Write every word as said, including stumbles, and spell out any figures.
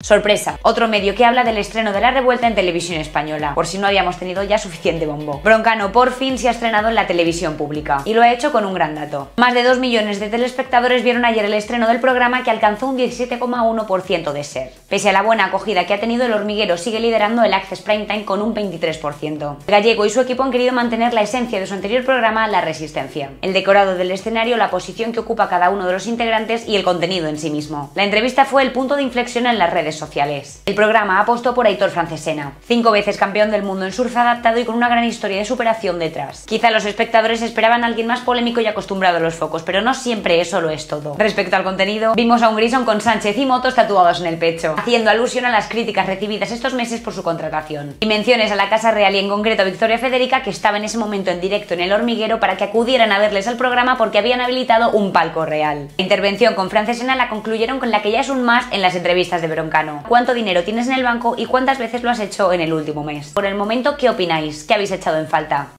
Sorpresa, otro medio que habla del estreno de La Revuelta en televisión española, por si no habíamos tenido ya suficiente bombo. Broncano por fin se ha estrenado en la televisión pública, y lo ha hecho con un gran dato. Más de dos millones de telespectadores vieron ayer el estreno del programa, que alcanzó un diecisiete coma uno por ciento de ser. Pese a la buena acogida que ha tenido, El Hormiguero sigue liderando el Access Prime Time con un veintitrés por ciento. El gallego y su equipo han querido mantener la esencia de su anterior programa, La Resistencia. El decorado del escenario, la posición que ocupa cada uno de los integrantes y el contenido en sí mismo. La entrevista fue el punto de inflexión en las redes sociales. El programa apostó por Aitor Francesena, cinco veces campeón del mundo en surf adaptado y con una gran historia de superación detrás. Quizá los espectadores esperaban a alguien más polémico y acostumbrado a los focos, pero no siempre eso lo es todo. Respecto al contenido, vimos a un Grison con Sánchez y Motos tatuados en el pecho, haciendo alusión a las críticas recibidas estos meses por su contratación. Y menciones a la Casa Real y en concreto a Victoria Federica, que estaba en ese momento en directo en El Hormiguero para que acudieran a verles el programa porque habían habilitado un palco real. La intervención con Francesena la concluyeron con la que ya es un más en las entrevistas de Verónica. ¿Cuánto dinero tienes en el banco y cuántas veces lo has hecho en el último mes? Por el momento, ¿qué opináis? ¿Qué habéis echado en falta?